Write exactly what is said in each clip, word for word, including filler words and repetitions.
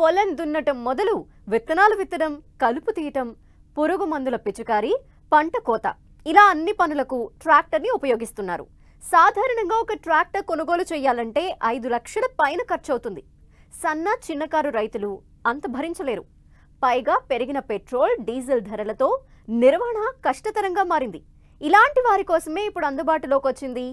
పొలం దున్నటం మొదలు విత్తనాలు విత్తడం, కలుపు తీయటం, పురుగు మందుల పిచికారీ, పంట కోత ఇలా అన్ని పనులకు ట్రాక్టర్ ని ఉపయోగిస్తున్నారు। సాధారణంగా ఒక ట్రాక్టర్ కొనుగోలు చేయాలంటే ఐదు లక్షల పైన ఖర్చు అవుతుంది। సన్న చిన్నకారు రైతులు అంత భరించలేరు। పైగా పెరిగిన పెట్రోల్ డీజిల్ ధరలతో నిర్వహణ కష్టతరంగా మారింది। ఇలాంటి వారి కోసమే ఇప్పుడు అందుబాటులోకి వచ్చింది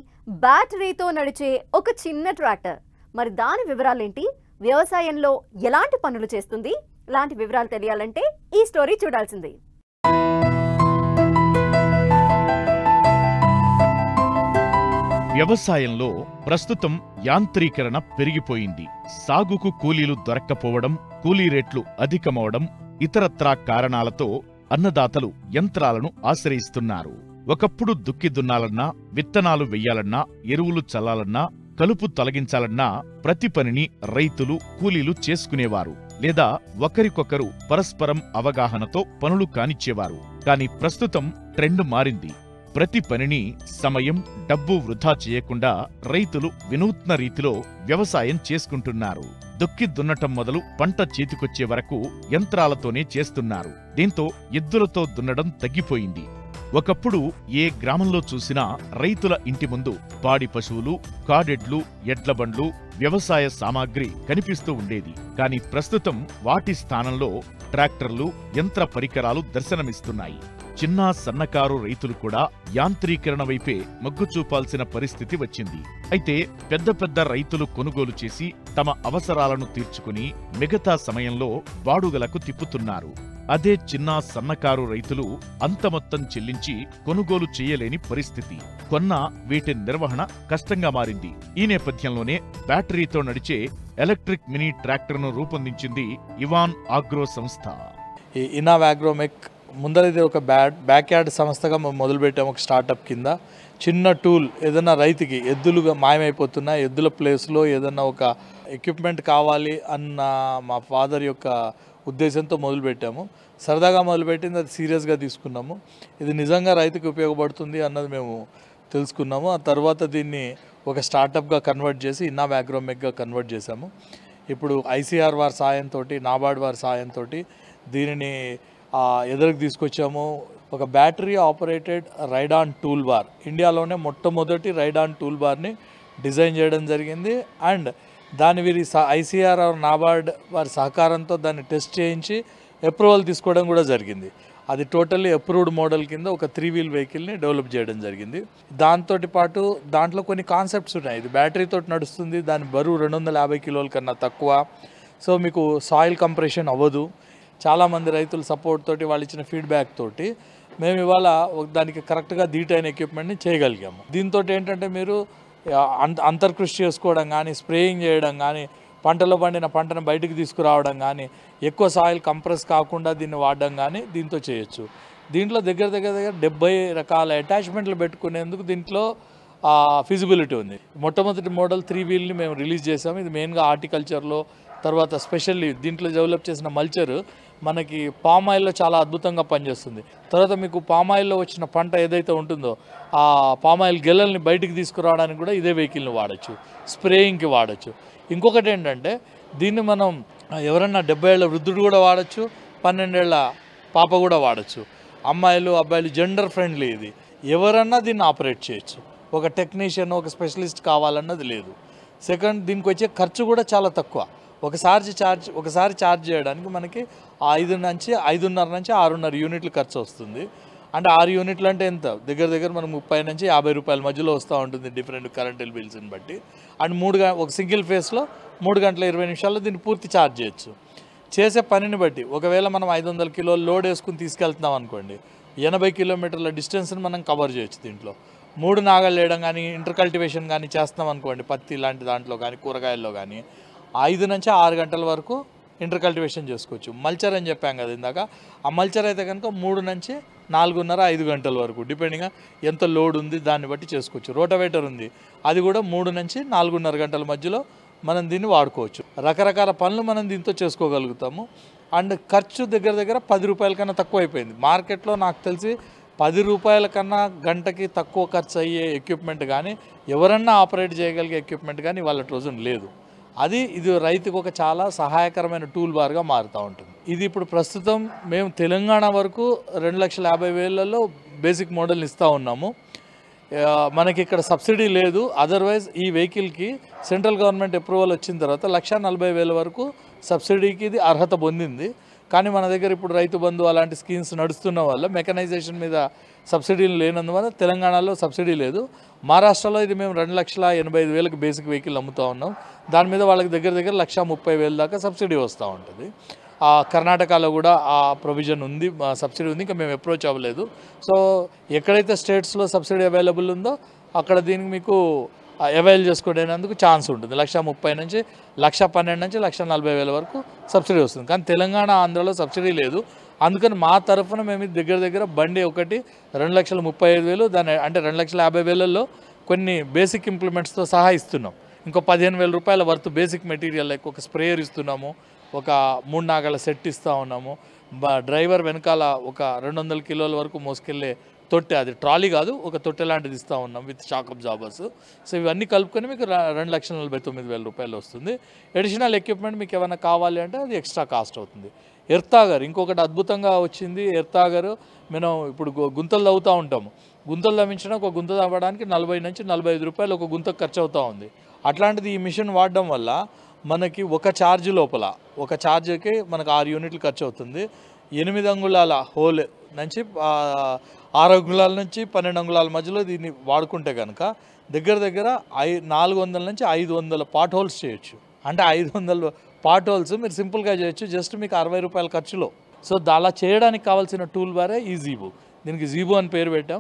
బ్యాటరీతో నడిచే ఒక చిన్న ట్రాక్టర్। మరి దాని వివరాలేంటి, వ్యవసాయంలో ఎలాంటి పనులు చేస్తుంది, ఇలాంటి వివరాలు తెలియాలంటే ఈ స్టోరీ చూడాల్సిందే। వ్యవసాయంలో ప్రస్తుతం యాంత్రీకరణ పెరిగిపోయింది। సాగుకు కూలీలు దొరక్కపోవడం, కూలీ రేట్లు అధికమవడం, ఇతరత్రా కారణాలతో అన్నదాతలు యంత్రాలను ఆశ్రయిస్తున్నారు। ఒకప్పుడు దుక్కి దున్నాలన్నా, విత్తనాలు వెయ్యాలన్నా, ఎరువులు చల్లాలన్నా, కలుపు తొలగించాలన్నా ప్రతి పనిని రైతులు కూలీలు చేసుకునేవారు, లేదా ఒకరికొకరు పరస్పరం అవగాహనతో పనులు కానిచ్చేవారు। కాని ప్రస్తుతం ట్రెండ్ మారింది। ప్రతి పనిని సమయం డబ్బు వృధా చేయకుండా రైతులు వినూత్న రీతిలో వ్యవసాయం చేసుకుంటున్నారు। దుక్కి దున్నటం మొదలు పంట చేతికొచ్చే వరకు యంత్రాలతోనే చేస్తున్నారు। దీంతో ఎద్దులతో దున్నడం తగ్గిపోయింది। ఒకప్పుడు ఏ గ్రామంలో చూసినా రైతుల ఇంటి ముందు పాడి పశువులు, కాడెడ్లు, ఎడ్లబండ్లు, వ్యవసాయ సామాగ్రి కనిపిస్తూ ఉండేది। కాని ప్రస్తుతం వాటి స్థానంలో ట్రాక్టర్లు, యంత్ర పరికరాలు దర్శనమిస్తున్నాయి। చిన్న సన్నకారు రైతులు కూడా యాంత్రీకరణ వైపే మొగ్గు చూపాల్సిన పరిస్థితి వచ్చింది। అయితే పెద్ద పెద్ద రైతులు కొనుగోలు చేసి తమ అవసరాలను తీర్చుకుని మిగతా సమయంలో బాడుగలకు తిప్పుతున్నారు। అదే చిన్న సన్నకారు రైతులు అంత మొత్తం చెల్లించి కొనుగోలు చేయలేని పరిస్థితి, కొన్న వీటి నిర్వహణ కష్టంగా మారింది। ఈ నేపథ్యంలోనే బ్యాటరీతో నడిచే ఎలక్ట్రిక్ మినీ ట్రాక్టర్ను రూపొందించింది ఇవాన్ ఆగ్రో సంస్థ। ఇనావాగ్రోమెక్ ముందరైతే ఒక బ్యా బ్యాక్ యార్డ్ సంస్థగా మేము మొదలుపెట్టాము। ఒక స్టార్టప్ కింద చిన్న టూల్ ఏదైనా రైతుకి ఎద్దులుగా మాయమైపోతున్నా ఎద్దుల ప్లేస్లో ఏదైనా ఒక ఎక్విప్మెంట్ కావాలి అన్న మా ఫాదర్ యొక్క ఉద్దేశంతో మొదలుపెట్టాము। సరదాగా మొదలుపెట్టింది, అది సీరియస్గా తీసుకున్నాము। ఇది నిజంగా రైతుకి ఉపయోగపడుతుంది అన్నది మేము తెలుసుకున్నాము। ఆ తర్వాత దీన్ని ఒక స్టార్టప్గా కన్వర్ట్ చేసి ఇన్నావ్ అగ్రోమెక్గా కన్వర్ట్ చేశాము। ఇప్పుడు ఐసీఆర్ వారి సాయంతో, నాబార్డ్ వారి సాయంతో దీనిని ఎదురుకు తీసుకొచ్చాము। ఒక battery operated ride on tool bar, ఇండియాలోనే మొట్టమొదటి రైడ్ ఆన్ టూల్ బార్ని డిజైన్ చేయడం జరిగింది। అండ్ దాని వీరి ఐసీఆర్ నాబార్డ్ వారి సహకారంతో దాన్ని టెస్ట్ చేయించి అప్రూవల్ తీసుకోవడం కూడా జరిగింది। అది టోటల్లీ అప్రూవ్డ్ మోడల్ కింద ఒక త్రీ వీల్ వెహికల్ని డెవలప్ చేయడం జరిగింది। దాంతో పాటు దాంట్లో కొన్ని కాన్సెప్ట్స్ ఉన్నాయి। ఇది బ్యాటరీతో నడుస్తుంది, దాని బరువు రెండు వందల యాభై కిలోల కన్నా తక్కువ, సో మీకు సాయిల్ కంప్రెషన్ అవ్వదు। చాలామంది రైతుల సపోర్ట్ తోటి, వాళ్ళు ఇచ్చిన ఫీడ్బ్యాక్ తోటి మేము ఇవాళ దానికి కరెక్ట్గా ధీట్ అయిన ఎక్విప్మెంట్ని చేయగలిగాము। దీంతో ఏంటంటే మీరు అంతర్కృషి చేసుకోవడం కానీ, స్ప్రేయింగ్ చేయడం కానీ, పంటలో పండిన పంటను బయటకు తీసుకురావడం కానీ, ఎక్కువ సాయిల్ కంప్రెస్ కాకుండా దీన్ని వాడడం కానీ దీంతో చేయొచ్చు। దీంట్లో దగ్గర దగ్గర దగ్గర డెబ్బై రకాల అటాచ్మెంట్లు పెట్టుకునేందుకు దీంట్లో ఫిజిబిలిటీ ఉంది। మొట్టమొదటి మోడల్ త్రీ వీల్ని మేము రిలీజ్ చేసాము। ఇది మెయిన్గా హార్టికల్చర్లో, తర్వాత స్పెషల్లీ దీంట్లో డెవలప్ చేసిన మల్చర్ మనకి పామ్ ఆయిల్లో చాలా అద్భుతంగా పనిచేస్తుంది। తర్వాత మీకు పామ్ ఆయిల్లో వచ్చిన పంట ఏదైతే ఉంటుందో ఆ పామ్ ఆయిల్ గెలల్ని బయటికి తీసుకురావడానికి కూడా ఇదే వెహికల్ని వాడచ్చు, స్ప్రేయింగ్కి వాడచ్చు। ఇంకొకటి ఏంటంటే దీన్ని మనం ఎవరన్నా డెబ్బై ఏళ్ళ వృద్ధుడు కూడా వాడచ్చు, పన్నెండేళ్ల పాప కూడా వాడచ్చు, అమ్మాయిలు అబ్బాయిలు జెండర్ ఫ్రెండ్లీ ఇది। ఎవరన్నా దీన్ని ఆపరేట్ చేయొచ్చు, ఒక టెక్నీషియన్ ఒక స్పెషలిస్ట్ కావాలన్నది లేదు। సెకండ్, దీనికి వచ్చే ఖర్చు కూడా చాలా తక్కువ। ఒకసారి ఛార్జ్ ఒకసారి ఛార్జ్ చేయడానికి మనకి ఐదు నుంచి ఐదున్నర నుంచి ఆరున్నర యూనిట్లు ఖర్చు వస్తుంది। అంటే ఆరు యూనిట్లు అంటే ఎంత, దగ్గర దగ్గర మనం ముప్పై నుంచి యాభై రూపాయల మధ్యలో వస్తూ ఉంటుంది డిఫరెంట్ కరెంట్ బిల్స్ని బట్టి। అండ్ మూడు గ ఒక సింగిల్ ఫేస్లో మూడు గంటల ఇరవై నిమిషాల్లో దీన్ని పూర్తి ఛార్జ్ చేయొచ్చు। చేసే పనిని బట్టి ఒకవేళ మనం ఐదు వందల కిలోలు లోడ్ వేసుకుని తీసుకెళ్తున్నాం అనుకోండి, ఎనభై కిలోమీటర్ల డిస్టెన్స్ని మనం కవర్ చేయొచ్చు దీంట్లో। మూడు నాగలు వేయడం కానీ, ఇంటర్ కల్టివేషన్ కానీ చేస్తున్నాం అనుకోండి, పత్తి లాంటి దాంట్లో కానీ కూరగాయల్లో కానీ, ఐదు నుంచి ఆరు గంటల వరకు ఇంటర్ కల్టివేషన్ చేసుకోవచ్చు। మల్చర్ అని చెప్పాం కదా ఇందాక, ఆ మల్చర్ అయితే కనుక మూడు నుంచి నాలుగున్నర ఐదు గంటల వరకు డిపెండింగ్గా ఎంత లోడ్ ఉంది దాన్ని బట్టి చేసుకోవచ్చు। రోటవేటర్ ఉంది, అది కూడా మూడు నుంచి నాలుగున్నర గంటల మధ్యలో మనం దీన్ని వాడుకోవచ్చు। రకరకాల పనులు మనం దీంతో చేసుకోగలుగుతాము। అండ్ ఖర్చు దగ్గర దగ్గర పది రూపాయల కన్నా తక్కువ అయిపోయింది మార్కెట్లో। నాకు తెలిసి పది రూపాయల కన్నా గంటకి తక్కువ ఖర్చు అయ్యే ఎక్విప్మెంట్ కానీ, ఎవరన్నా ఆపరేట్ చేయగలిగే ఎక్విప్మెంట్ కానీ వాళ్ళ రోజున లేదు। అది ఇది రైతుకొక చాలా సహాయకరమైన టూల్ బార్గా మారుతా ఉంటుంది. ఇది ఇప్పుడు ప్రస్తుతం మేము తెలంగాణ వరకు రెండు లక్షల యాభై వేలలో బేసిక్ మోడల్ని ఇస్తూ ఉన్నాము. మనకి ఇక్కడ సబ్సిడీ లేదు. అదర్వైజ్ ఈ వెహికల్కి సెంట్రల్ గవర్నమెంట్ అప్రూవల్ వచ్చిన తర్వాత లక్ష నలభై వేల వరకు సబ్సిడీకి ఇది అర్హత పొందింది. కానీ మన దగ్గర ఇప్పుడు రైతు బంధు అలాంటి స్కీమ్స్ నడుస్తున్న వల్ల మెకనైజేషన్ మీద సబ్సిడీలు లేనందువల్ల తెలంగాణలో సబ్సిడీ లేదు. మహారాష్ట్రలో ఇది మేము రెండు లక్షల ఎనభై ఐదు వేలకు బేసిక్ వెహికల్ అమ్ముతూ ఉన్నాం. దాని మీద వాళ్ళకి దగ్గర దగ్గర లక్ష ముప్పై వేల దాకా సబ్సిడీ వస్తూ ఉంటుంది. కర్ణాటకలో కూడా ఆ ప్రొవిజన్ ఉంది, సబ్సిడీ ఉంది, ఇంకా మేము అప్రోచ్ అవ్వలేదు. సో ఎక్కడైతే స్టేట్స్లో సబ్సిడీ అవైలబుల్ ఉందో అక్కడ దీనికి మీకు అవైల్ చేసుకోవడానికి ఛాన్స్ ఉంటుంది. లక్ష ముప్పై నుంచి లక్ష పన్నెండు నుంచి లక్ష నలభై వేల వరకు సబ్సిడీ వస్తుంది. కానీ తెలంగాణ ఆంధ్రలో సబ్సిడీ లేదు. అందుకని మా తరఫున మేము దగ్గర దగ్గర బండి ఒకటి రెండు లక్షల ముప్పై ఐదు వేలు దాని అంటే రెండు లక్షల యాభై వేలలో కొన్ని బేసిక్ ఇంప్లిమెంట్స్తో సహా ఇస్తున్నాం. ఇంకో పదిహేను వేల రూపాయల వరకు బేసిక్ మెటీరియల్ లైక్ ఒక స్ప్రేయర్ ఇస్తున్నాము, ఒక మూడు నాగల సెట్ ఇస్తూ ఉన్నాము, డ్రైవర్ వెనకాల ఒక రెండు వందల కిలోల వరకు మోసుకెళ్ళే తొట్టె, అది ట్రాలీ కాదు, ఒక తొట్టె లాంటిది ఇస్తూ ఉన్నాం విత్ షాక్ అబ్జార్బర్స్. సో ఇవన్నీ కలుపుకొని మీకు రెండు లక్షల నలభై తొమ్మిది వేల రూపాయలు వస్తుంది. అడిషనల్ ఎక్విప్మెంట్ మీకు ఏమైనా కావాలి అంటే అది ఎక్స్ట్రా కాస్ట్ అవుతుంది. ఎర్తాగర్ ఇంకొకటి అద్భుతంగా వచ్చింది. ఎర్తాగర్ మనం ఇప్పుడు గుంతలు తవ్వుతూ ఉంటాము. గుంతలు తవ్వించిన ఒక గుంత తవ్వడానికి నలభై నుంచి నలభై ఐదు రూపాయలు ఒక గుంతకు ఖర్చు అవుతూ ఉంది. అట్లాంటిది ఈ మిషన్ వాడడం వల్ల మనకి ఒక ఛార్జ్ లోపల ఒక ఛార్జ్కి మనకు ఆరు యూనిట్లు ఖర్చు అవుతుంది. ఎనిమిది అంగుళాల హోల్ నుంచి ఆరు అంగుళాల నుంచి పన్నెండు అంగుళాల మధ్యలో దీన్ని వాడుకుంటే కనుక దగ్గర దగ్గర ఐ నాలుగు వందల నుంచి ఐదు వందల పాట్ హోల్స్ చేయొచ్చు. అంటే ఐదు వందల పాట్ హోల్స్ మీరు సింపుల్గా చేయొచ్చు జస్ట్ మీకు అరవై రూపాయల ఖర్చులో. సో అలా చేయడానికి కావాల్సిన టూల్ బారే ఈ జీబో. దీనికి జీబో అని పేరు పెట్టాం.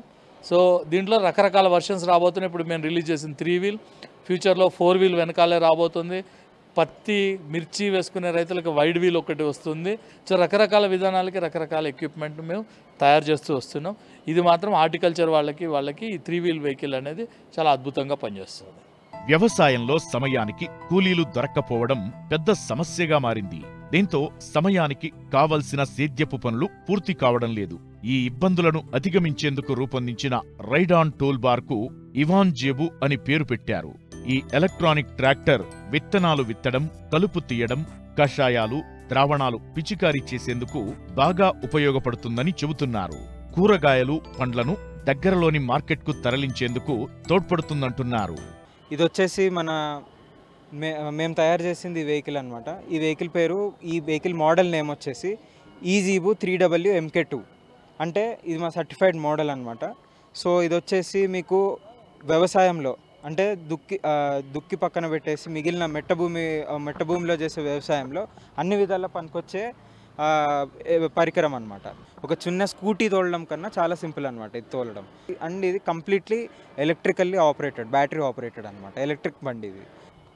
సో దీంట్లో రకరకాల వర్షన్స్ రాబోతున్నాయి. ఇప్పుడు మేము రిలీజ్ చేసిన త్రీ వీల్, ఫ్యూచర్లో ఫోర్ వీల్ వెనకాలే రాబోతుంది. పత్తి మిర్చి వేసుకునే రైతులకు వైడ్ వీల్ ఒకటి వస్తుంది. సో రకరకాల విధానాలకి రకరకాల ఎక్విప్మెంట్ మేము తయారు చేస్తూ వస్తున్నాం. ఇది మాత్రం హార్టికల్చర్ వాళ్ళకి వాళ్ళకి ఈ త్రీ వీల్ వెహికల్ అనేది చాలా అద్భుతంగా పనిచేస్తుంది. వ్యవసాయంలో సమయానికి కూలీలు దొరక్కపోవడం పెద్ద సమస్యగా మారింది. దీంతో సమయానికి కావలసిన సేద్యపు పనులు పూర్తి కావడం లేదు. ఈ ఇబ్బందులను అధిగమించేందుకు రూపొందించిన రైడాన్ టూల్ బార్ కు ఇవాన్ జేబు అని పేరు పెట్టారు. ఈ ఎలక్ట్రానిక్ ట్రాక్టర్ విత్తనాలు విత్తడం, కలుపు తీయడం, కషాయాలు, ద్రావణాలు పిచికారీ చేసేందుకు బాగా ఉపయోగపడుతుందని చెబుతున్నారు. కూరగాయలు, పండ్లను దగ్గరలోని మార్కెట్కు తరలించేందుకు తోడ్పడుతుందంటున్నారు. ఇది వచ్చేసి మన మే మేము తయారు చేసింది వెహికల్ అనమాట. ఈ వెహికల్ పేరు, ఈ వెహికల్ మోడల్ నేమ్ వచ్చేసి ఈజీబు త్రీ డబ్ల్యూ ఎంకే టూ. అంటే ఇది మా సర్టిఫైడ్ మోడల్ అనమాట. సో ఇది వచ్చేసి మీకు వ్యవసాయంలో అంటే దుక్కి దుక్కి పక్కన పెట్టేసి మిగిలిన మెట్టభూమి మెట్టభూమిలో చేసే వ్యవసాయంలో అన్ని విధాల పనికొచ్చే పరికరం అనమాట. ఒక చిన్న స్కూటీ తోలడం కన్నా చాలా సింపుల్ అనమాట ఇది తోలడం. అండ్ ఇది completely electrically operated, battery operated అనమాట, ఎలక్ట్రిక్ బండి ఇది.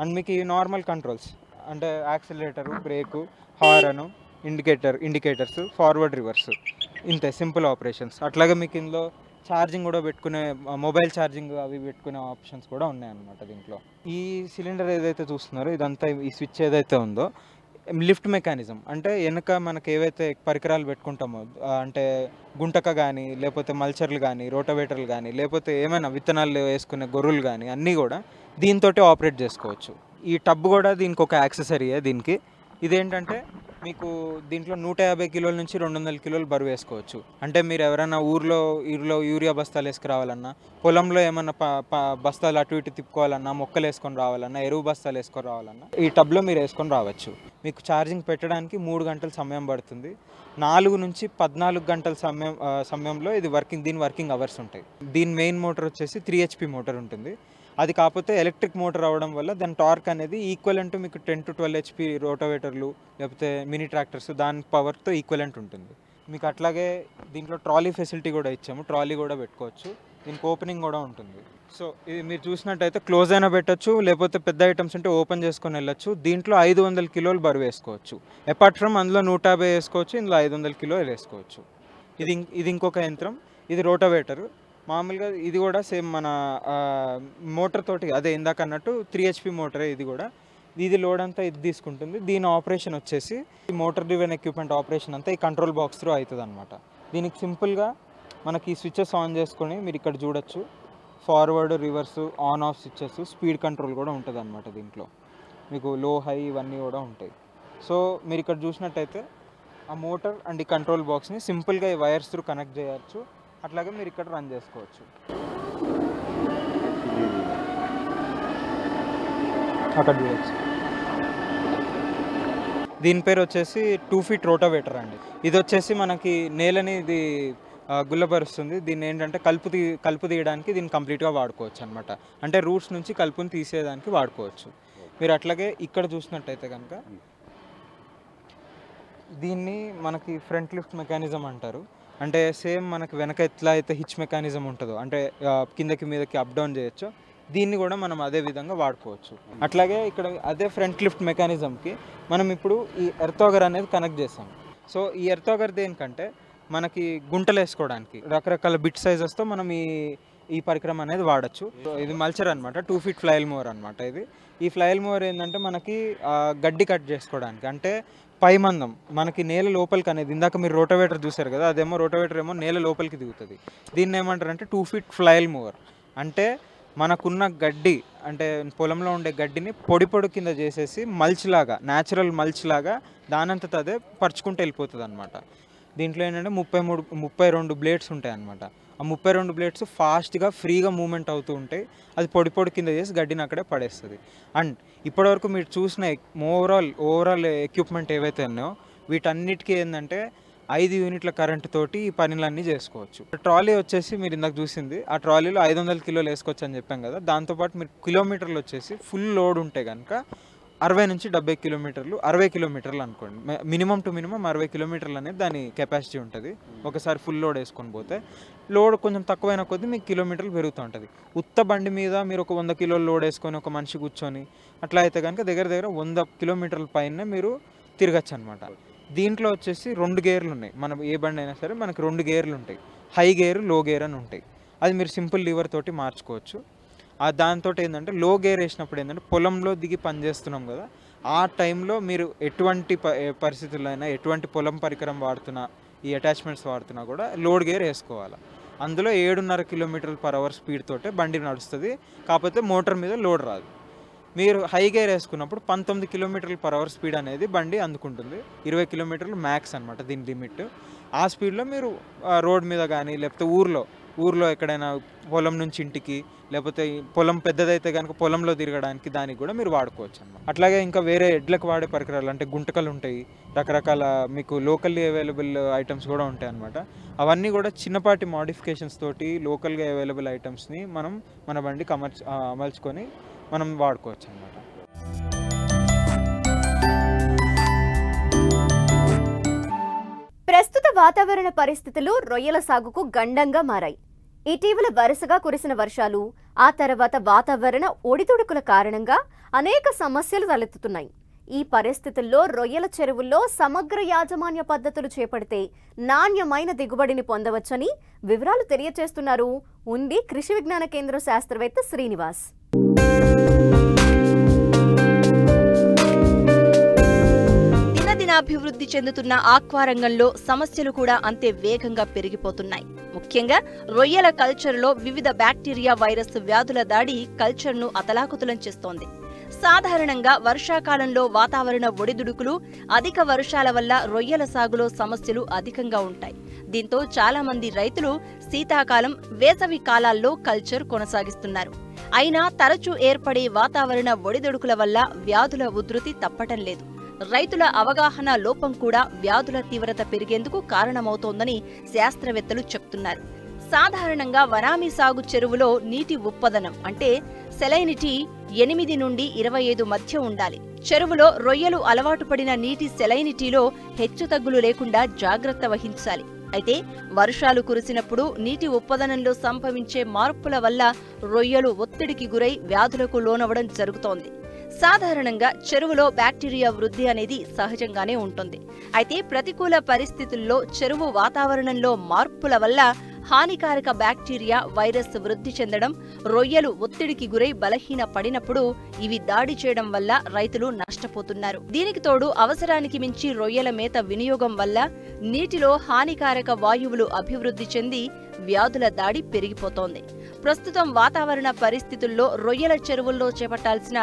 అండ్ మీకు ఈ నార్మల్ కంట్రోల్స్ అంటే accelerator, brake, horn, indicator indicators forward, reverse, ఇంతే సింపుల్ ఆపరేషన్స్. అట్లాగే మీకు ఇందులో ఛార్జింగ్ కూడా పెట్టుకునే, మొబైల్ ఛార్జింగ్ అవి పెట్టుకునే ఆప్షన్స్ కూడా ఉన్నాయన్నమాట దీంట్లో. ఈ సిలిండర్ ఏదైతే చూస్తున్నారో ఇదంతా ఈ స్విచ్ ఏదైతే ఉందో లిఫ్ట్ మెకానిజం. అంటే వెనక మనకు ఏవైతే పరికరాలు పెట్టుకుంటామో అంటే గుంటక కానీ, లేకపోతే మల్చర్లు కానీ, రోటోవేటర్లు కానీ, లేకపోతే ఏమైనా విత్తనాలు వేసుకునే గొర్రెలు కానీ అన్నీ కూడా దీంతో ఆపరేట్ చేసుకోవచ్చు. ఈ టబ్ కూడా దీనికి ఒక యాక్సెసరీయే. దీనికి ఇదేంటంటే మీకు దీంట్లో నూట యాభై కిలోల నుంచి రెండు వందల కిలోలు బరువు వేసుకోవచ్చు. అంటే మీరు ఎవరైనా ఊర్లో ఊరిలో యూరియా బస్తాలు వేసుకురావాలన్నా, పొలంలో ఏమన్నా బస్తాలు అటు ఇటు తిప్పుకోవాలన్నా, మొక్కలు వేసుకొని రావాలన్నా, ఎరువు బస్తాలు వేసుకొని రావాలన్నా ఈ టబ్లో మీరు వేసుకొని రావచ్చు. మీకు ఛార్జింగ్ పెట్టడానికి మూడు గంటల సమయం పడుతుంది. నాలుగు నుంచి పద్నాలుగు గంటల సమయం సమయంలో ఇది వర్కింగ్ దీని వర్కింగ్ అవర్స్ ఉంటాయి. దీని మెయిన్ మోటార్ వచ్చేసి త్రీ హెచ్పి మోటార్ ఉంటుంది. అది కాకపోతే ఎలక్ట్రిక్ మోటార్ అవ్వడం వల్ల దాని టార్క్ అనేది ఈక్వలెంట్ మీకు టెన్ టు ట్వెల్వ్ హెచ్పి రోటోవేటర్లు లేకపోతే మినీ ట్రాక్టర్స్ దాని పవర్తో ఈక్వలెంట్ ఉంటుంది మీకు. అట్లాగే దీంట్లో ట్రాలీ ఫెసిలిటీ కూడా ఇచ్చాము. ట్రాలీ కూడా పెట్టుకోవచ్చు. దీనికి ఓపెనింగ్ కూడా ఉంటుంది. సో ఇది మీరు చూసినట్టయితే క్లోజ్ అయినా పెట్టచ్చు, లేకపోతే పెద్ద ఐటమ్స్ ఉంటే ఓపెన్ చేసుకొని వెళ్ళచ్చు. దీంట్లో ఐదు వందల కిలోలు బరువు వేసుకోవచ్చు. అపార్ట్ ఫ్రమ్ అందులో నూట యాభై వేసుకోవచ్చు, ఇందులో ఐదు వందల కిలోలు వేసుకోవచ్చు. ఇది ఇది ఇంకొక యంత్రం, ఇది రోటోవేటరు. మామూలుగా ఇది కూడా సేమ్ మన మోటార్ తోటి అదే ఇందాక అన్నట్టు త్రీ హెచ్పి మోటరే ఇది కూడా. ఇది లోడ్ అంతా ఇది తీసుకుంటుంది. దీని ఆపరేషన్ వచ్చేసి ఈ మోటార్ డ్రివెన్ ఎక్విప్మెంట్ ఆపరేషన్ అంతా ఈ కంట్రోల్ బాక్స్ త్రూ అవుతుంది అనమాట. దీనికి సింపుల్గా మనకి ఈ స్విచ్చెస్ ఆన్ చేసుకొని మీరు ఇక్కడ చూడొచ్చు. Forward, reverse, on off switches, speed control కూడా ఉంటుంది అనమాట దీంట్లో. మీకు లో హై ఇవన్నీ కూడా ఉంటాయి. సో మీరు ఇక్కడ చూసినట్టయితే ఆ మోటార్ అండ్ ఈ కంట్రోల్ బాక్స్ని సింపుల్గా ఈ వైర్స్ త్రూ కనెక్ట్ చేయవచ్చు. అట్లాగే మీరు ఇక్కడ రన్ చేసుకోవచ్చు. అక్కడ చూడవచ్చు, దీని పేరు వచ్చేసి టూ ఫీట్ రోటోవేటర్ అండి. ఇది వచ్చేసి మనకి నేలని ఇది గుల్లబరుస్తుంది. దీన్ని ఏంటంటే కలుపు తీ కలుపు తీయడానికి దీన్ని కంప్లీట్గా వాడుకోవచ్చు అనమాట. అంటే రూట్స్ నుంచి కలుపుని తీసేయడానికి వాడుకోవచ్చు. మీరు అట్లాగే ఇక్కడ చూసినట్టయితే కనుక దీన్ని మనకి ఫ్రంట్ లిఫ్ట్ మెకానిజం అంటారు. అంటే సేమ్ మనకి వెనక ఎట్లా అయితే హిచ్ మెకానిజం ఉంటుందో, అంటే కిందకి మీదకి అప్ డౌన్ చేయొచ్చు, దీన్ని కూడా మనం అదే విధంగా వాడుకోవచ్చు. అట్లాగే ఇక్కడ అదే ఫ్రంట్ లిఫ్ట్ మెకానిజంకి మనం ఇప్పుడు ఈ ఎర్తోగర్ అనేది కనెక్ట్ చేస్తాం. సో ఈ ఎర్తోగర్ దేనికంటే మనకి గుంటలు వేసుకోవడానికి రకరకాల బిట్ సైజెస్తో మనం ఈ ఈ పరికరం అనేది వాడచ్చు. ఇది మల్చర్ అనమాట, టూ ఫీట్ ఫ్లైల్ మోవర్ అనమాట. ఇది ఈ ఫ్లైల్ మోవర్ ఏంటంటే మనకి గడ్డి కట్ చేసుకోవడానికి, అంటే పై మందం మనకి నేల లోపలికి అనేది, ఇందాక మీరు రోటోవేటర్ చూసారు కదా, అదేమో రోటోవేటర్ ఏమో నేల లోపలికి దిగుతుంది. దీన్ని ఏమంటారంటే టూ ఫీట్ ఫ్లైల్ మోవర్. అంటే మనకున్న గడ్డి, అంటే పొలంలో ఉండే గడ్డిని పొడి పొడి కింద చేసేసి మల్చ్ లాగా, న్యాచురల్ మల్చ్ లాగా దానంతట అదే పరుచుకుంటూ వెళ్ళిపోతుంది అనమాట. దీంట్లో ఏంటంటే ముప్పై మూడు ముప్పై రెండు బ్లేడ్స్ ఉంటాయి అనమాట. ఆ ముప్పై రెండు బ్లేడ్స్ ఫాస్ట్గా ఫ్రీగా మూమెంట్ అవుతూ ఉంటాయి. అది పొడి పొడి కింద చేసి గడ్డిని అక్కడే పడేస్తుంది. అండ్ ఇప్పటివరకు మీరు చూసిన ఓవరాల్ ఓవరాల్ ఎక్విప్మెంట్ ఏవైతే ఉన్నాయో వీటన్నిటికీ ఏంటంటే ఐదు యూనిట్ల కరెంటు తోటి ఈ పనులన్నీ చేసుకోవచ్చు. ట్రాలీ వచ్చేసి మీరు ఇందాక చూసింది, ఆ ట్రాలీలో ఐదు వందల కిలోలు వేసుకోవచ్చు అని చెప్పాం కదా. దాంతోపాటు మీరు కిలోమీటర్లు వచ్చేసి ఫుల్ లోడ్ ఉంటే కనుక అరవై నుంచి డెబ్బై కిలోమీటర్లు అరవై కిలోమీటర్లు అనుకోండి, మినిమం టు మినిమం అరవై కిలోమీటర్లు అనేది దాని కెపాసిటీ ఉంటుంది. ఒకసారి ఫుల్ లోడ్ వేసుకొని పోతే లోడ్ కొంచెం తక్కువైన కొద్దీ మీకు కిలోమీటర్లు పెరుగుతూ ఉంటుంది. ఉత్త బండి మీద మీరు ఒక వంద కిలోలు లోడ్ వేసుకొని ఒక మనిషి కూర్చొని అట్లా అయితే కనుక దగ్గర దగ్గర వంద కిలోమీటర్ల పైన మీరు తిరగచ్చు అనమాట. దీంట్లో వచ్చేసి రెండు గేర్లు ఉన్నాయి. మనం ఏ బండి అయినా సరే మనకి రెండు గేర్లు ఉంటాయి, హై గేర్ లో గేర్ అని ఉంటాయి. అది మీరు సింపుల్ లీవర్ తోటి మార్చుకోవచ్చు. ఆ దాంతో ఏంటంటే లో గేర్ వేసినప్పుడు ఏంటంటే పొలంలో దిగి పనిచేస్తున్నాం కదా, ఆ టైంలో మీరు ఎటువంటి ప పరిస్థితులైనా ఎటువంటి పొలం పరికరం వాడుతున్నా ఈ అటాచ్మెంట్స్ వాడుతున్నా కూడా లోడ్ గేర్ వేసుకోవాలి. అందులో ఏడున్నర కిలోమీటర్లు పర్ అవర్ స్పీడ్ తోటే బండి నడుస్తుంది, కాకపోతే మోటార్ మీద లోడ్ రాదు. మీరు హై గేర్ వేసుకున్నప్పుడు పంతొమ్మిది కిలోమీటర్లు పర్ అవర్ స్పీడ్ అనేది బండి అందుకుంటుంది. ఇరవై కిలోమీటర్లు మ్యాక్స్ అనమాట దీని లిమిట్. ఆ స్పీడ్లో మీరు రోడ్ మీద కానీ లేకపోతే ఊర్లో ఊర్లో ఎక్కడైనా పొలం నుంచి ఇంటికి, లేకపోతే పొలం పెద్దదైతే కనుక పొలంలో తిరగడానికి దానికి కూడా మీరు వాడుకోవచ్చు అన్నమాట. అట్లాగే ఇంకా వేరే ఎడ్లకు వాడే పరికరాలు అంటే గుంటకలు ఉంటాయి, రకరకాల మీకు లోకల్లీ అవైలబుల్ ఐటమ్స్ కూడా ఉంటాయి అన్నమాట. అవన్నీ కూడా చిన్నపాటి మోడిఫికేషన్స్ తోటి లోకల్గా అవైలబుల్ ఐటమ్స్ని మనం మన బండికి అమర్చు అమల్చుకొని మనం వాడుకోవచ్చు అన్నమాట. ప్రస్తుత వాతావరణ పరిస్థితులు రొయ్యల సాగుకు గండంగా మారాయి. ఇటీవల వరుసగా కురిసిన వర్షాలు, ఆ తర్వాత వాతావరణ ఒడిదుడుకుల కారణంగా అనేక సమస్యలు తలెత్తుతున్నాయి. ఈ పరిస్థితుల్లో రొయ్యల చెరువుల్లో సమగ్ర యాజమాన్య పద్ధతులు చేపడితే నాణ్యమైన దిగుబడిని పొందవచ్చని వివరాలు తెలియజేస్తున్నారు ఉంది కృషి విజ్ఞాన కేంద్రం శాస్త్రవేత్త శ్రీనివాస్. అభివృద్ధి చెందుతున్న ఆక్వా రంగంలో సమస్యలు కూడా అంతే వేగంగా పెరిగిపోతున్నాయి. ముఖ్యంగా రొయ్యల కల్చర్లో వివిధ బ్యాక్టీరియా, వైరస్ వ్యాధుల దాడి కల్చర్ను అతలాకుతలం చేస్తోంది. సాధారణంగా వర్షాకాలంలో వాతావరణ ఒడిదుడుకులు, అధిక వర్షాల వల్ల రొయ్యల సాగులో సమస్యలు అధికంగా ఉంటాయి. దీంతో చాలా మంది రైతులు శీతాకాలం, వేసవి కాలాల్లో కల్చర్ కొనసాగిస్తున్నారు. అయినా తరచూ ఏర్పడే వాతావరణ ఒడిదుడుకుల వల్ల వ్యాధుల ఉధృతి తప్పటం లేదు. రైతుల అవగాహన లోపం కూడా వ్యాధుల తీవ్రత పెరిగేందుకు కారణమవుతోందని శాస్త్రవేత్తలు చెప్తున్నారు. సాధారణంగా వనామీ సాగు చెరువులో నీటి ఉప్పదనం అంటే సెలైనిటీ ఎనిమిది నుండి ఇరవై ఐదు మధ్య ఉండాలి. చెరువులో రొయ్యలు అలవాటు పడిన నీటి సెలైనిటీలో హెచ్చుతగ్గులు లేకుండా జాగ్రత్త వహించాలి. అయితే వర్షాలు కురిసినప్పుడు నీటి ఉప్పదనంలో సంభవించే మార్పుల వల్ల రొయ్యలు ఒత్తిడికి గురై వ్యాధులకు లోనవ్వడం జరుగుతోంది. సాధారణంగా చెరువులో బ్యాక్టీరియా వృద్ధి అనేది సహజంగానే ఉంటుంది. అయితే ప్రతికూల పరిస్థితుల్లో చెరువు వాతావరణంలో మార్పుల వల్ల హానికారక బ్యాక్టీరియా, వైరస్ వృద్ధి చెందడం, రొయ్యలు ఒత్తిడికి గురై బలహీన పడినప్పుడు ఇవి దాడి చేయడం వల్ల రైతులు నష్టపోతున్నారు. దీనికి తోడు అవసరానికి మించి రొయ్యల మేత వినియోగం వల్ల నీటిలో హానికారక వాయువులు అభివృద్ధి చెంది వ్యాధుల దాడి పెరిగిపోతోంది. ప్రస్తుతం వాతావరణ పరిస్థితుల్లో రొయ్యల చెరువుల్లో చేపట్టాల్సిన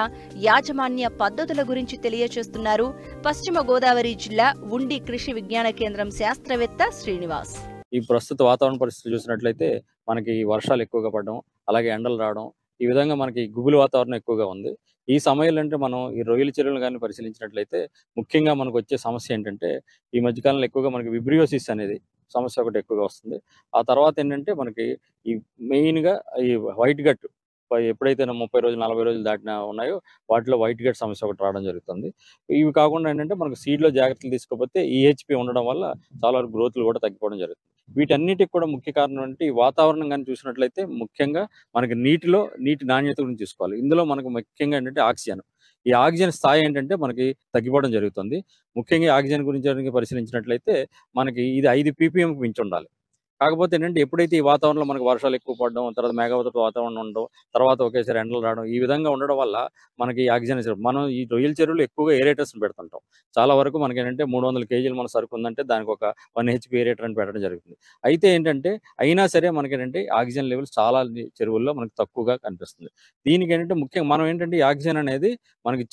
యాజమాన్య పద్ధతుల గురించి తెలియజేస్తున్నారు పశ్చిమ గోదావరి జిల్లా ఉండి కృషి విజ్ఞాన కేంద్రం శాస్త్రవేత్త శ్రీనివాస్। ఈ ప్రస్తుత వాతావరణ పరిస్థితులు చూసినట్లయితే మనకి వర్షాలు ఎక్కువగా పడడం అలాగే ఎండలు రావడం ఈ విధంగా మనకి గుబులు వాతావరణం ఎక్కువగా ఉంది। ఈ సమయంలో అంటే మనం ఈ రొయ్యల చెరువులను గాని పరిశీలించినట్లయితే ముఖ్యంగా మనకు వచ్చే సమస్య ఏంటంటే ఈ మధ్యకాలంలో ఎక్కువగా మనకి విబ్రియోసిస్ అనేది సమస్య ఒకటి ఎక్కువగా వస్తుంది। ఆ తర్వాత ఏంటంటే మనకి ఈ మెయిన్గా ఈ వైట్ గట్ ఎప్పుడైతే ముప్పై రోజులు నలభై రోజులు దాటినా ఉన్నాయో వాటిలో వైట్ గట్ సమస్య ఒకటి రావడం జరుగుతుంది। ఇవి కాకుండా ఏంటంటే మనకు సీడ్లో జాగ్రత్తలు తీసుకోకపోతే ఈహెచ్పి ఉండడం వల్ల చాలా వరకు గ్రోత్లు కూడా తగ్గిపోవడం జరుగుతుంది। వీటన్నిటికి కూడా ముఖ్య కారణం అంటే ఈ వాతావరణం కానీ చూసినట్లయితే ముఖ్యంగా మనకి నీటిలో నీటి నాణ్యత గురించి చూసుకోవాలి। ఇందులో మనకు ముఖ్యంగా ఏంటంటే ఆక్సిజన్, ఈ ఆక్సిజన్ స్థాయి ఏంటంటే మనకి తగ్గిపోవడం జరుగుతుంది। ముఖ్యంగా ఆక్సిజన్ గురించి పరిశీలించినట్లయితే మనకి ఇది ఐదు పీపీఎంకి మించి ఉండాలి। కాకపోతే ఏంటంటే ఎప్పుడైతే ఈ వాతావరణంలో మనకు వర్షాలు ఎక్కువ పడడం తర్వాత మేఘావృత వాతావరణం ఉండడం తర్వాత ఒకేసారి ఎండలు రావడం ఈ విధంగా ఉండడం వల్ల మనకి ఆక్సిజన్ మనం ఈ రొయ్యల చెరువులు ఎక్కువగా ఏరేటర్స్ని పెడుతుంటాం। చాలా వరకు మనకి ఏంటంటే మూడు వందల కేజీలు మన సరుకు ఉందంటే దానికి ఒక వన్ హెచ్పి ఏరేటర్ అని పెట్టడం జరుగుతుంది। అయితే ఏంటంటే అయినా సరే మనకి ఏంటంటే ఆక్సిజన్ లెవెల్స్ చాలా చెరువుల్లో మనకు తక్కువగా కనిపిస్తుంది। దీనికి ఏంటంటే ముఖ్యంగా మనం ఏంటంటే ఆక్సిజన్ అనేది మనకి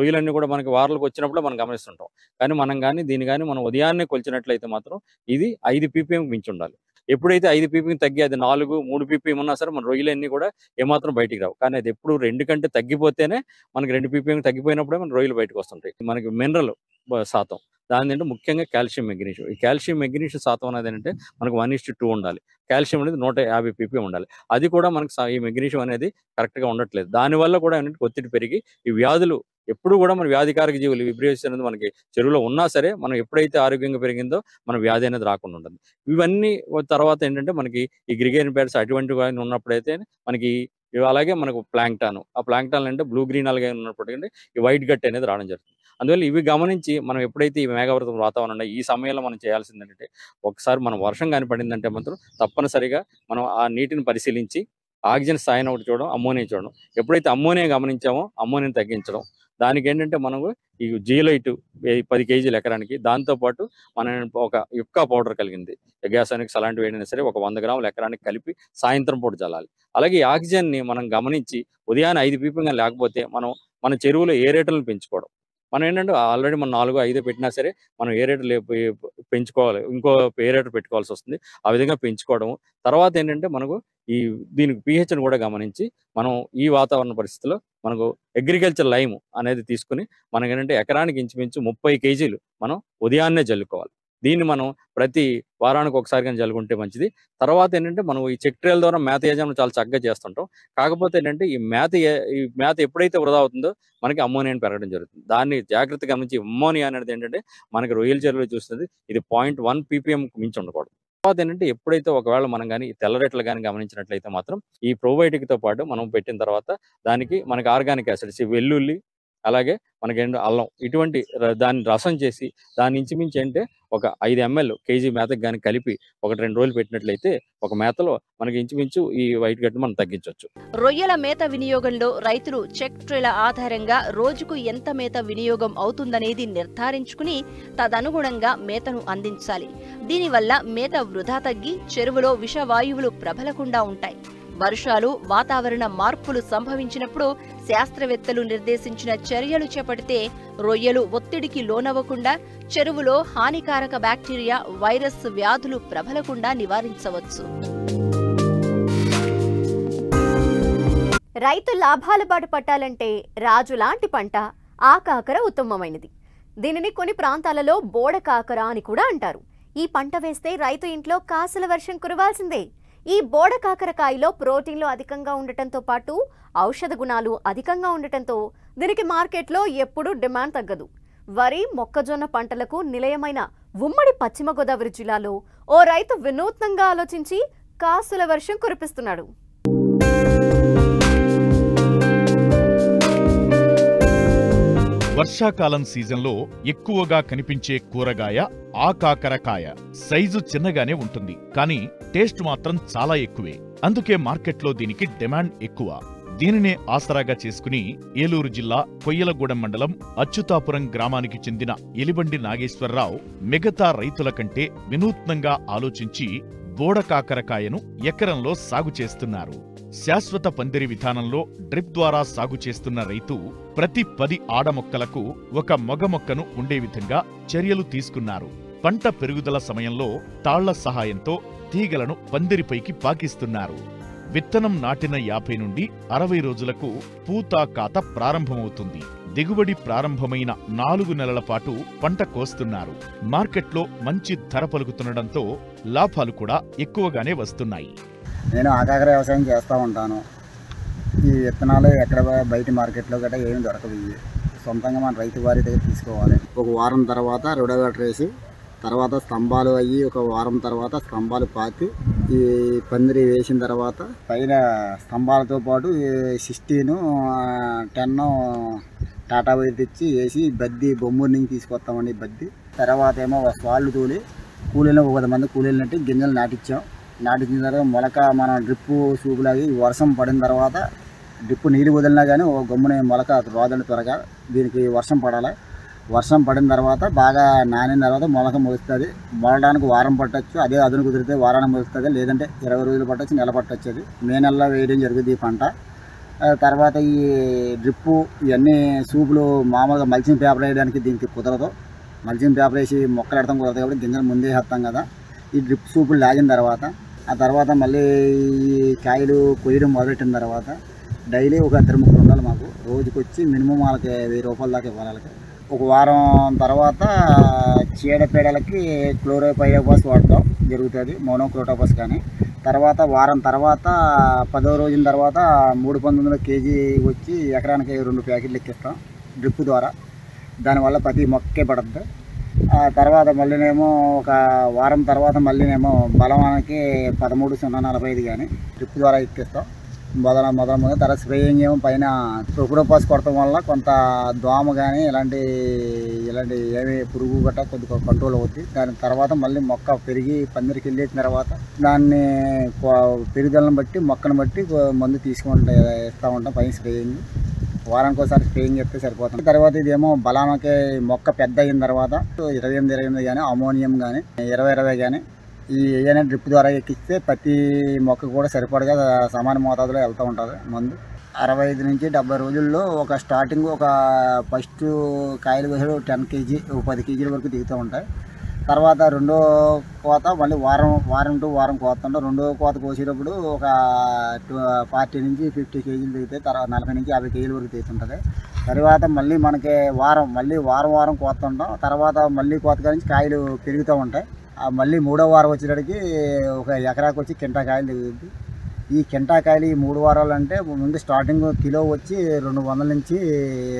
రొయ్యలన్నీ కూడా మనకి వారలకు వచ్చినప్పుడు మనం గమనిస్తుంటాం, కానీ మనం కానీ దీని కానీ మనం ఉదయాన్నే కొలిచినట్లయితే మాత్రం ఇది ఐదు పీపీఎంకి మించి ఉండాలి। ఎప్పుడైతే ఐదు పీపీకి తగ్గి అది నాలుగు మూడు పీపీఎం ఉన్నా సరే మన రొయ్యలన్నీ కూడా ఏమాత్రం బయటికి రావు, కానీ అది ఎప్పుడు రెండు కంటే తగ్గిపోతేనే మనకి రెండు పీపీఎం తగ్గిపోయినప్పుడే మన రొయ్యలు బయటకు వస్తుంటాయి। మనకి మినరల్ శాతం దాని ఏంటంటే ముఖ్యంగా కాల్షియం మెగ్నీషియం, ఈ కాల్షియం మెగ్నీషియం శాతం అనేది ఏంటంటే మనకు వన్ ఇస్ టు టూ ఉండాలి, కాల్షియం అనేది నూట యాభై పీపీఎం ఉండాలి, అది కూడా మనకు ఈ మెగ్నీషియం అనేది కరెక్ట్గా ఉండట్లేదు। దానివల్ల కూడా ఏంటంటే ఒత్తిడి పెరిగి ఈ వ్యాధులు ఎప్పుడు కూడా మన వ్యాధికారక జీవులు విబ్రియోసిస్ అనేది మనకి చెరువులో ఉన్నా సరే మనం ఎప్పుడైతే ఆరోగ్యంగా పెరిగిందో మన వ్యాధి అనేది రాకుండా ఉంటుంది। ఇవన్నీ తర్వాత ఏంటంటే మనకి ఈ గ్రిగేరియన్ ప్యాడ్స్ అటువంటివి ఉన్నప్పుడైతే మనకి అలాగే మనకు ప్లాంక్టాన్, ఆ ప్లాంక్టాన్ అంటే బ్లూ గ్రీన్ అలాగే ఉన్నప్పటికంటే ఈ వైట్ గట్ అనేది రావడం జరుగుతుంది। అందువల్ల ఇవి గమనించి మనం ఎప్పుడైతే ఈ మేఘావృత వాతావరణం ఉన్నాయి ఈ సమయంలో మనం చేయాల్సింది ఏంటంటే ఒకసారి మనం వర్షం కానీ పడిందంటే మాత్రం తప్పనిసరిగా మనం ఆ నీటిని పరిశీలించి ఆక్సిజన్ స్థాయిని ఒకటి చూడడం, అమ్మోనియా చూడడం, ఎప్పుడైతే అమ్మోనియా గమనించామో అమ్మోనియాని తగ్గించడం, దానికి ఏంటంటే మనము ఈ జియోలైట్ పది కేజీలు ఎకరానికి, దాంతోపాటు మనం ఒక యుక్కా పౌడర్ కలిగింది గ్యాసానిక్స్ అలాంటివి ఏదైనా సరే ఒక వంద గ్రాములు ఎకరానికి కలిపి సాయంత్రం పూట చల్లాలి। అలాగే ఈ ఆక్సిజన్ని మనం గమనించి ఉదయాన్నే ఐదు పీపీఎం లేకపోతే మనం మన చెరువులో ఏరేటర్లను పెంచుకోవడం, మనం ఏంటంటే ఆల్రెడీ మనం నాలుగు ఐదో పెట్టినా సరే మనం ఏరేటర్ లే పెంచుకోవాలి, ఇంకో ఏరేటర్ పెట్టుకోవాల్సి వస్తుంది, ఆ విధంగా పెంచుకోవడం। తర్వాత ఏంటంటే మనకు ఈ దీనికి పిహెచ్ను కూడా గమనించి మనం ఈ వాతావరణ పరిస్థితుల్లో మనకు అగ్రికల్చర్ లైమ్ అనేది తీసుకుని మనకి ఏంటంటే ఎకరానికి ఇంచుమించు ముప్పై కేజీలు మనం ఉదయాన్నే జల్లుకోవాలి। దీన్ని మనం ప్రతి వారానికి ఒకసారి కానీ జల్లుకుంటే మంచిది। తర్వాత ఏంటంటే మనం ఈ చెక్ట్రేల ద్వారా మేత యజమానం చాలా చక్కగా చేస్తుంటాం, కాకపోతే ఏంటంటే ఈ మేత ఈ మేత ఎప్పుడైతే వృధా అవుతుందో మనకి అమ్మోనియాని పెరగడం జరుగుతుంది। దాన్ని జాగ్రత్తగా గమనించి అమ్మోనియా అనేది ఏంటంటే మనకి రొయ్యల చెరువులో చూస్తుంది ఇది పాయింట్ వన్ పీపీఎంకి మించి ఉండకూడదు। తర్వాత ఏంటంటే ఎప్పుడైతే ఒకవేళ మనం కానీ తెల్లరేట్లు కానీ గమనించినట్లయితే మాత్రం ఈ ప్రోబయోటిక్తో పాటు మనం పెట్టిన తర్వాత దానికి మనకి ఆర్గానిక్ యాసిడ్స్ వెల్లుల్లి అలాగే మనకేంటో అల్లం ఇటువంటి దాన్ని రసం చేసి దాని ఇంచుమించి అంటే ఒక ఐదు ఎంఎల్ కేజీ మేతకు కానీ కలిపి ఒకటి రెండు రోజులు పెట్టినట్లయితే ఒక మేతలో మనకి ఇంచుమించు ఈ వైట్ గట్ మనం తగ్గించవచ్చు। రొయ్యల మేత వినియోగంలో రైతులు చెక్ ట్రేల ఆధారంగా రోజుకు ఎంత మేత వినియోగం అవుతుందనేది నిర్ధారించుకుని తదనుగుణంగా మేతను అందించాలి। దీనివల్ల మేత వృధా తగ్గి చెరువులో విషవాయువులు ప్రబలకుండా ఉంటాయి। వర్షాలు వాతావరణ మార్పులు సంభవించినప్పుడు శాస్త్రవేత్తలు నిర్దేశించిన చర్యలు చేపడితే రొయ్యలు ఒత్తిడికి లోనవ్వకుండా చెరువులో హానికారక బ్యాక్టీరియా వైరస్ వ్యాధులు ప్రబలకుండా నివారించవచ్చు। రైతు లాభాల బాట పట్టాలంటే రాజు లాంటి పంట ఆ కాకర ఉత్తమమైనది। దీనిని కొన్ని ప్రాంతాలలో బోడ కాకర అని కూడా అంటారు। ఈ పంట వేస్తే రైతు ఇంట్లో కాసుల వర్షం కురవాల్సిందే। ఈ బోడ కాకరకాయలో ప్రోటీన్లు అధికంగా ఉండటంతో పాటు ఔషధ గుణాలు అధికంగా ఉండటంతో దీనికి మార్కెట్లో ఎప్పుడూ డిమాండ్ తగ్గదు। వరి, మొక్కజొన్న పంటలకు నిలయమైన ఉమ్మడి పశ్చిమ గోదావరి జిల్లాలో ఓ రైతు వినూత్నంగా ఆలోచించి కాసుల వర్షం కురిపిస్తున్నాడు। వర్షాకాలం సీజన్లో ఎక్కువగా కనిపించే కూరగాయ ఆ కాకరకాయ। సైజు చిన్నగానే ఉంటుంది కానీ టేస్ట్ మాత్రం చాలా ఎక్కువే, అందుకే మార్కెట్లో దీనికి డిమాండ్ ఎక్కువ। దీనినే ఆసరాగా చేసుకుని ఏలూరు జిల్లా కొయ్యలగూడెం మండలం అచ్యుతాపురం గ్రామానికి చెందిన ఎలిబండి నాగేశ్వరరావు మిగతా రైతుల కంటే వినూత్నంగా ఆలోచించి బోడ కాకరకాయను ఎకరంలో సాగు చేస్తున్నారు। శాశ్వత పందిరి విధానంలో డ్రిప్ ద్వారా సాగు చేస్తున్న రైతు ప్రతి పది ఆడ మొక్కలకు ఒక మగ మొక్కను ఉండే విధంగా చర్యలు తీసుకున్నారు. పంట పెరుగుదల సమయంలో తాళ్ల సహాయంతో తీగలను పందిరిపైకి పాకిస్తున్నారు. విత్తనం నాటిన యాభై నుండి అరవై రోజులకు పూత కాత ప్రారంభమవుతుంది. దిగుబడి ప్రారంభమైన నాలుగు నెలల పాటు పంట కోస్తున్నారు. మార్కెట్లో మంచి ధర పలుకుతుండడంతో లాభాలు కూడా ఎక్కువగానే వస్తున్నాయి. నేను ఆగాగ్ర వ్యవసాయం చేస్తూ ఉంటాను. ఈ విత్తనాలు ఎక్కడ బయట మార్కెట్లో గట్రా ఏమి దొరకదు. సొంతంగా మన రైతు వారి దగ్గర తీసుకోవాలి. ఒక వారం తర్వాత రోడోవేటర్ వేసి తర్వాత స్తంభాలు అయ్యి ఒక వారం తర్వాత స్తంభాలు పాతి ఈ పందిరి వేసిన తర్వాత పైన స్తంభాలతో పాటు సిక్స్టీను టెన్ టాటా వైర్ తెచ్చి వేసి బద్ది బొమ్మూరు నుంచి తీసుకొస్తామండి. బద్ది తర్వాత ఏమో వాళ్ళు తోలి కూలీలో ఒక పది మంది కూలీలంటే గింజలు నాటించాం. నాటించిన తర్వాత మొలక మనం డ్రిప్పు చూపులాగి వర్షం పడిన తర్వాత డ్రిప్పు నీరు వదిలినా కానీ ఒక గమ్మున మొలక రాదండి త్వరగా. దీనికి వర్షం పడాలి. వర్షం పడిన తర్వాత బాగా నానిన తర్వాత మొలక మొలుస్తుంది. మొలడానికి వారం పట్టచ్చు. అదే అదును కుదిరితే వారానికి మొలుస్తుంది, లేదంటే ఇరవై రోజులు పట్టచ్చు, నెల పట్టచ్చు. అది మే నెలలో వేయడం జరుగుతుంది ఈ పంట. తర్వాత ఈ డ్రిప్పు ఇవన్నీ సూపులు మామూలుగా మల్చింగ్ పేపర్ వేయడానికి దీనికి కుదరదు. మల్చింగ్ పేపర్ వేసి మొక్కలు ఎడతాం కుదరదు కాబట్టి గింజలు ముందే వేస్తాం కదా. ఈ డ్రిప్ సూపులు లాగిన తర్వాత ఆ తర్వాత మళ్ళీ ఈ కాయలు కొయ్యడం మొదలెట్టిన తర్వాత డైలీ ఒక ఇద్దరు ముగ్గురు ఉండాలి మాకు. రోజుకొచ్చి మినిమం వాళ్ళకి వెయ్యి రూపాయల దాకా ఇవ్వాలి. ఒక వారం తర్వాత చీడపీడలకి క్లోరోపైరోఫాస్ వాడటం జరుగుతుంది, మోనోక్రోటోఫాస్. కానీ తర్వాత వారం తర్వాత పదో రోజుల తర్వాత మూడు పంతొమ్మిది కేజీ వచ్చి ఎకరానికి రెండు ప్యాకెట్లు ఎక్కిస్తాం డ్రిప్ ద్వారా. దానివల్ల ప్రతి మొక్కే పడుతుంది. ఆ తర్వాత మళ్ళీనేమో ఒక వారం తర్వాత మళ్ళీనేమో బలమానికి పదమూడు సున్నా నలభై ఐదు కానీ డ్రిప్ ద్వారా ఎక్కిస్తాం. మొదల మొదల మొదల తర్వాత స్ప్రేయింగ్ ఏమో పైన క్రోటోఫాస్ కొట్టడం వల్ల కొంత దోమ కానీ ఇలాంటి ఇలాంటి ఏమి పురుగు గట్రా కొద్దిగా కంట్రోల్ అవుతుంది. దాని తర్వాత మళ్ళీ మొక్క పెరిగి పందిరికి వెళ్ళిన తర్వాత దాన్ని పెరుగుదలను బట్టి మొక్కను బట్టి మందు తీసుకుంటా వేస్తూ ఉంటాం. పైన స్ప్రేయింగ్ వారానికి ఒకసారి స్ప్రేయింగ్ చేస్తే సరిపోతుంది. తర్వాత ఇదేమో బలానికి మొక్క పెద్ద అయిన తర్వాత ఇరవై ఎనిమిది ఇరవై ఎనిమిది కానీ అమోనియం కానీ ఇరవై ఇరవై కానీ ఈ ఏదైనా డ్రిప్ ద్వారా ఎక్కిస్తే ప్రతి మొక్క కూడా సరిపడగా సమాన మోతాదులో వెళ్తూ ఉంటుంది మందు. అరవై ఐదు నుంచి డెబ్బై రోజుల్లో ఒక స్టార్టింగ్ ఒక ఫస్ట్ కాయలు కోసలు టెన్ కేజీ పది కేజీల వరకు దిగుతూ ఉంటాయి. తర్వాత రెండో కోత మళ్ళీ వారం వారం టు వారం కోస్తుంటాం. రెండో కోత కోసేటప్పుడు ఒక ఫార్టీ నుంచి ఫిఫ్టీ కేజీలు దిగుతాయి. తర్వాత నలభై నుంచి యాభై కేజీల వరకు దిగుతుంటుంది. తర్వాత మళ్ళీ మనకి వారం మళ్ళీ వారం వారం కోస్తుంటాం. తర్వాత మళ్ళీ కోతగా నుంచి కాయలు పెరుగుతూ ఉంటాయి. మళ్ళీ మూడో వారం వచ్చేటడికి ఒక ఎకరాకు వచ్చి కింటాకాయలు దిగుతుంది. ఈ కింటాకాయలు ఈ మూడు వారాలు అంటే ముందు స్టార్టింగ్ కిలో వచ్చి రెండు వందల నుంచి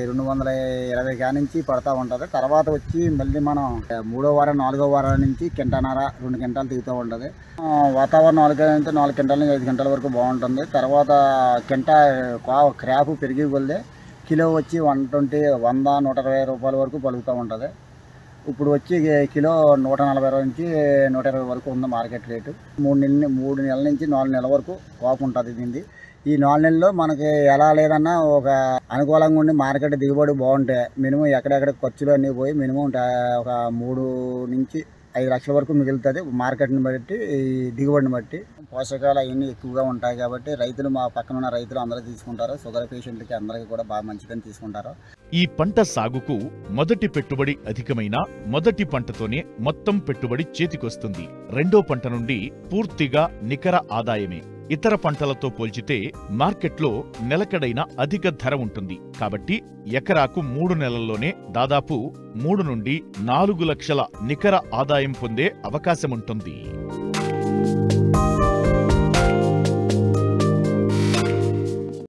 రెండు వందల ఇరవై కాయ నుంచి పడతా ఉంటుంది. తర్వాత వచ్చి మళ్ళీ మనం మూడో వారం నాలుగో వారాల నుంచి కింటానార రెండు కింటాలు దిగుతూ ఉంటుంది. వాతావరణం నాలుగైతే నాలుగు కింటాల నుంచి ఐదు కింటాల వరకు బాగుంటుంది. తర్వాత కింటా క్రాప్ పెరిగి కొలిదే కిలో వచ్చి వన్ ట్వంటీ వంద నూట ఇరవై రూపాయల వరకు పలుకుతూ ఉంటుంది. ఇప్పుడు వచ్చి కిలో నూట నలభై నుంచి నూట ఇరవై వరకు ఉంది మార్కెట్ రేటు. మూడు నెలల మూడు నెలల నుంచి నాలుగు నెలల వరకు కాపు ఉంటుంది దీనిది. ఈ నాలుగు నెలల్లో మనకి ఎలా లేదన్నా ఒక అనుకూలంగా ఉండి మార్కెట్ దిగుబడి బాగుంటే మినిమం ఎక్కడెక్కడ ఖర్చులు అన్నీ పోయి మినిమం ఒక మూడు నుంచి ఐదు లక్షల వరకు మిగులుతుంది. మార్కెట్ని బట్టి దిగుబడిని బట్టి పోషకాలు అవన్నీ ఎక్కువగా ఉంటాయి కాబట్టి రైతులు మా పక్కన ఉన్న రైతులు అందరూ తీసుకుంటారు. షుగర్ పేషెంట్లకి అందరికీ కూడా బాగా మంచిదని తీసుకుంటారు. ఈ పంట సాగుకు మొదటి పెట్టుబడి అధికమైన మొదటి పంటతోనే మొత్తం పెట్టుబడి చేతికొస్తుంది. రెండో పంట నుండి పూర్తిగా నికర ఆదాయమే. ఇతర పంటలతో పోల్చితే మార్కెట్లో నిలకడైన అధిక ధర ఉంటుంది కాబట్టి ఎకరాకు మూడు నెలల్లోనే దాదాపు మూడు నుండి నాలుగు లక్షల నికర ఆదాయం పొందే అవకాశముంటుంది.